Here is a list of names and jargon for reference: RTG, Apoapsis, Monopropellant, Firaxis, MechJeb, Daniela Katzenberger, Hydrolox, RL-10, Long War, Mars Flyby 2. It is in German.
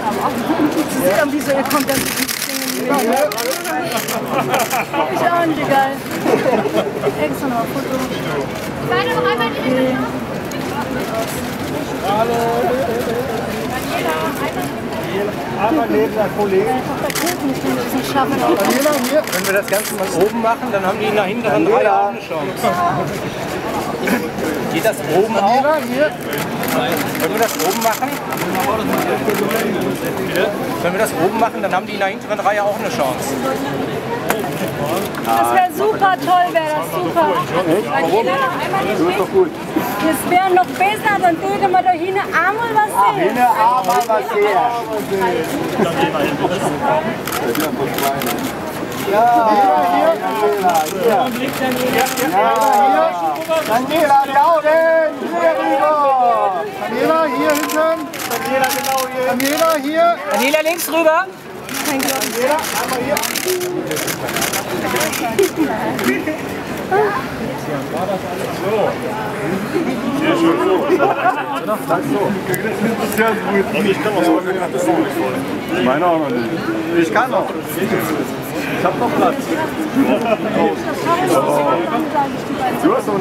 Sie sehen, wieso ihr kommt dann zu diesen Dingen. Ist ja auch nicht egal. Extra noch ein Foto. Beide noch einmal die Hände. Hallo. Daniela, einmal neben der Kollegin. Daniela, hier. Wenn wir das Ganze mal oben machen, dann haben die nach hinten alle auch eine Chance. Geht das oben auch? Hier? Können wir das oben machen? Wenn wir das oben machen, dann haben die in der hinteren Reihe auch eine Chance. Das wäre super toll, wäre das super. Warum? Das ist doch gut. Das wäre noch besser, dann würde man da hinten einmal was sehen. Hinten einmal was sehen. Ja, hier. Daniela, die Augen! Hier rüber! Daniela, hier hinten! Daniela, genau hier! Daniela, hier! Daniela, links rüber! Daniela, einmal hier! Sehr schön, so. Ich kann auch. Meine auch noch nicht. Ich kann auch. Ich hab noch Platz. Du hast noch